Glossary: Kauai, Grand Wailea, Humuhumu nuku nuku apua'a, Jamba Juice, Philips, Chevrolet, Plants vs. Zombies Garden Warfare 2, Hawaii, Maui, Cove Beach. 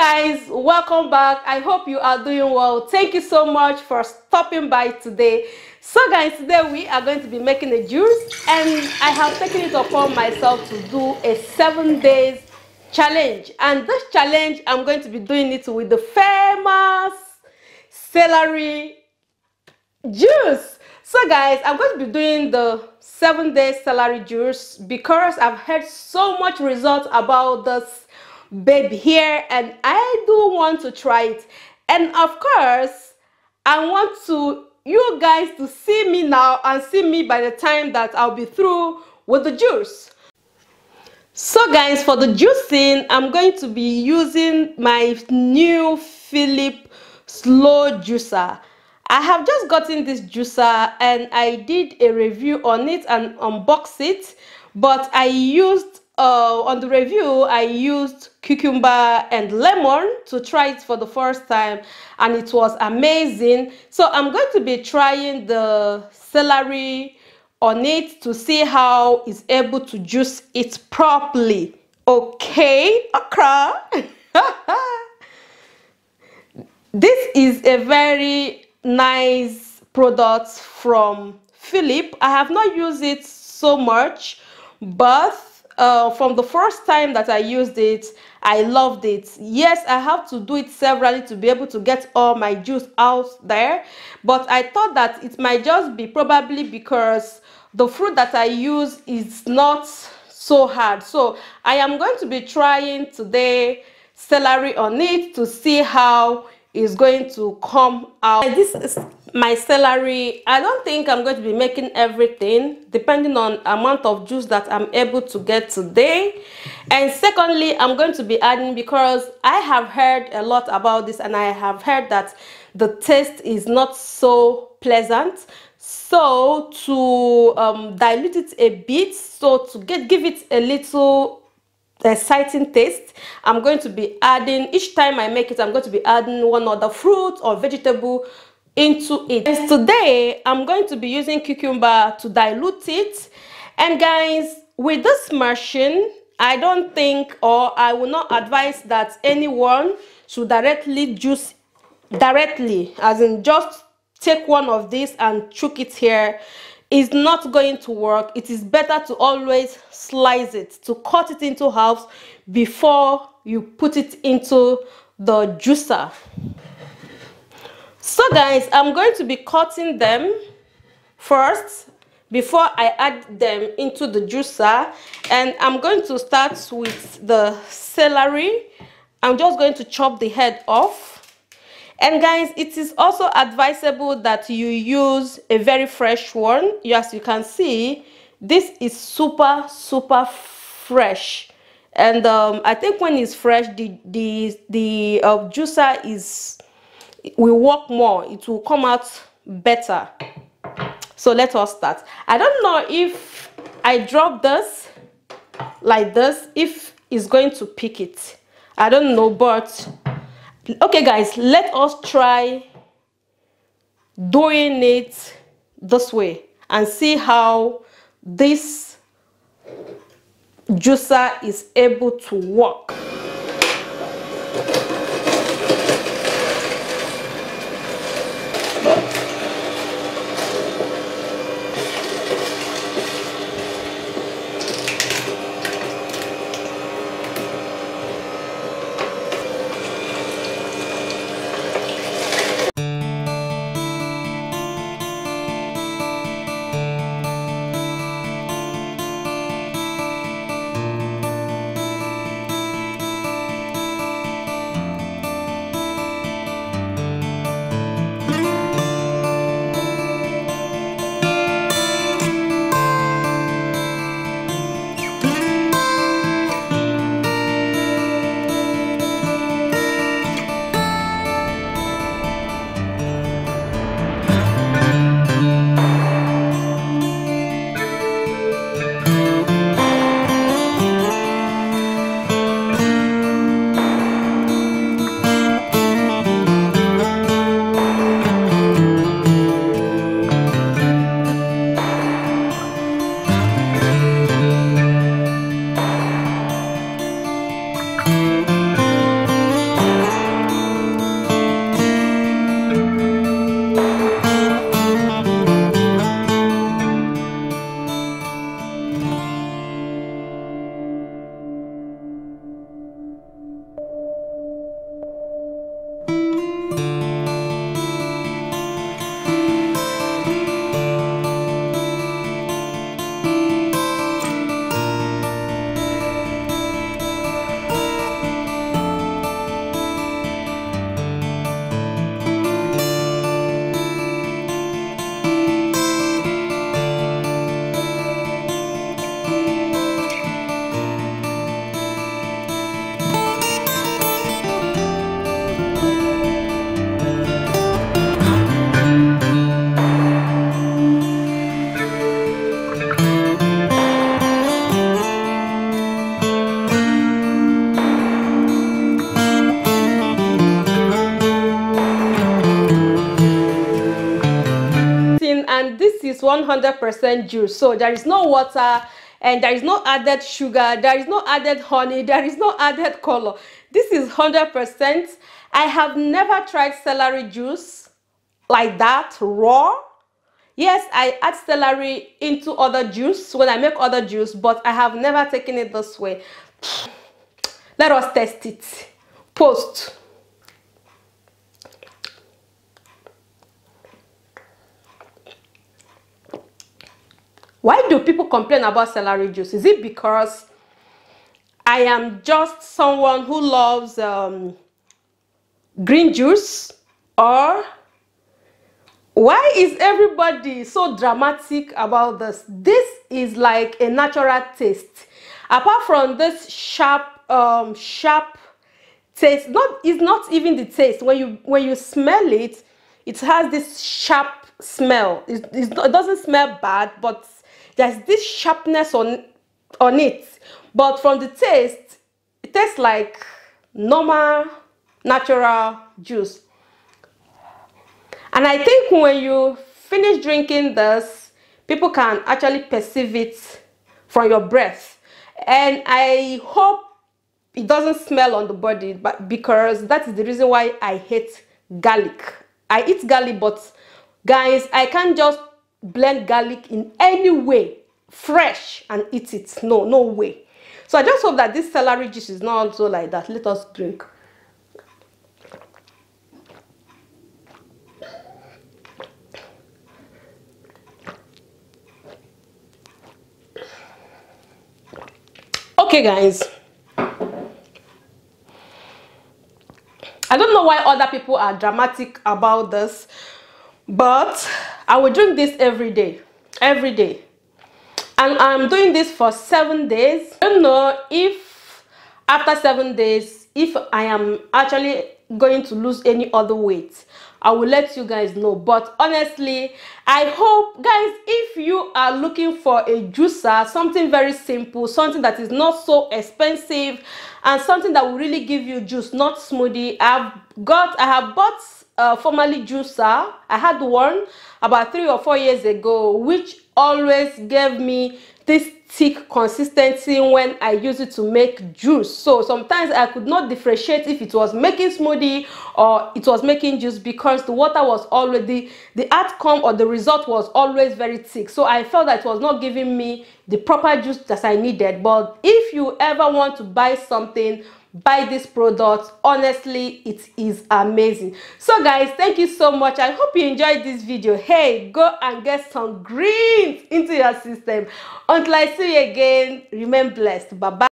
Hi guys, welcome back. I hope you are doing well. Thank you so much for stopping by today. So guys, today we are going to be making a juice, and I have taken it upon myself to do a 7 days challenge. And this challenge, I'm going to be doing it with the famous celery juice. So guys, I'm going to be doing the 7 day celery juice because I've heard so much results about this babe here, and I do want to try it. And of course I want you guys to see me now and see me by the time that I'll be through with the juice. So guys, for the juicing, I'm going to be using my new Philips slow juicer. I have just gotten this juicer and I did a review on it and unboxed it, but I used on the review, I used cucumber and lemon to try it for the first time, and it was amazing. So I'm going to be trying the celery on it to see how it's able to juice it properly. Okay, okra. This is a very nice product from Philips. I have not used it so much, but from the first time that I used it, I loved it. Yes, I have to do it severally to be able to get all my juice out there, but I thought that it might just be probably because the fruit that I use is not so hard. So I am going to be trying today celery on it to see how it's going to come out. This is my celery. I don't think I'm going to be making everything, depending on amount of juice that I'm able to get today. And secondly, I'm going to be adding, because I have heard a lot about this and I have heard that the taste is not so pleasant, so to dilute it a bit, so to give it a little exciting taste, I'm going to be adding, each time I make it, I'm going to be adding one other fruit or vegetable into it. And today I'm going to be using cucumber to dilute it. And guys, with this machine, I don't think, or I will not advise that anyone should directly juice, as in just take one of these and chuck it here. Is not going to work. It is better to always slice it, to cut it into halves before you put it into the juicer. So guys, I'm going to be cutting them first before I add them into the juicer, and I'm going to start with the celery. I'm just going to chop the head off. And guys, it is also advisable that you use a very fresh one. As you can see, this is super fresh, and I think when it's fresh, the juicer will work more. It will come out better. So let us start. I don't know if I drop this like this, if it's going to pick it. I don't know, but okay guys, let us try doing it this way and see how this juicer is able to work. 100% juice. So there is no water, and there is no added sugar, there is no added honey, there is no added color. This is 100%. I have never tried celery juice like that, raw. Yes, I add celery into other juice when I make other juice, but I have never taken it this way. Let us test it. Post. Why do people complain about celery juice? Is it because I am just someone who loves green juice, or why is everybody so dramatic about this? This is like a natural taste. Apart from this sharp, sharp taste, it's not even the taste. When you smell it, it has this sharp smell. It doesn't smell bad, but there's this sharpness on it, but from the taste, it tastes like normal, natural juice. And I think when you finish drinking this, people can actually perceive it from your breath. And I hope it doesn't smell on the body, but because that's the reason why I hate garlic. I eat garlic, but guys, I can't just blend garlic in any way fresh and eat it. No way. So I just hope that this celery juice is not also like that. Let us drink. Okay guys, I don't know why other people are dramatic about this, but I will drink this every day, and I'm doing this for 7 days. I don't know if after 7 days, if I am actually going to lose any other weight. I will let you guys know, but honestly, I hope guys, if you are looking for a juicer, something very simple, something that is not so expensive, and something that will really give you juice, not smoothie. I have bought formerly juicer. I had one about 3 or 4 years ago, which always gave me this thick consistency when I use it to make juice. So sometimes I could not differentiate if it was making smoothie or it was making juice, because the water was already, the outcome or the result was always very thick. So I felt that it was not giving me the proper juice that I needed. But if you ever want to buy something, buy this product. Honestly, it is amazing. So guys, thank you so much. I hope you enjoyed this video. Hey, go and get some greens into your system. Until I see you again, remain blessed. Bye bye.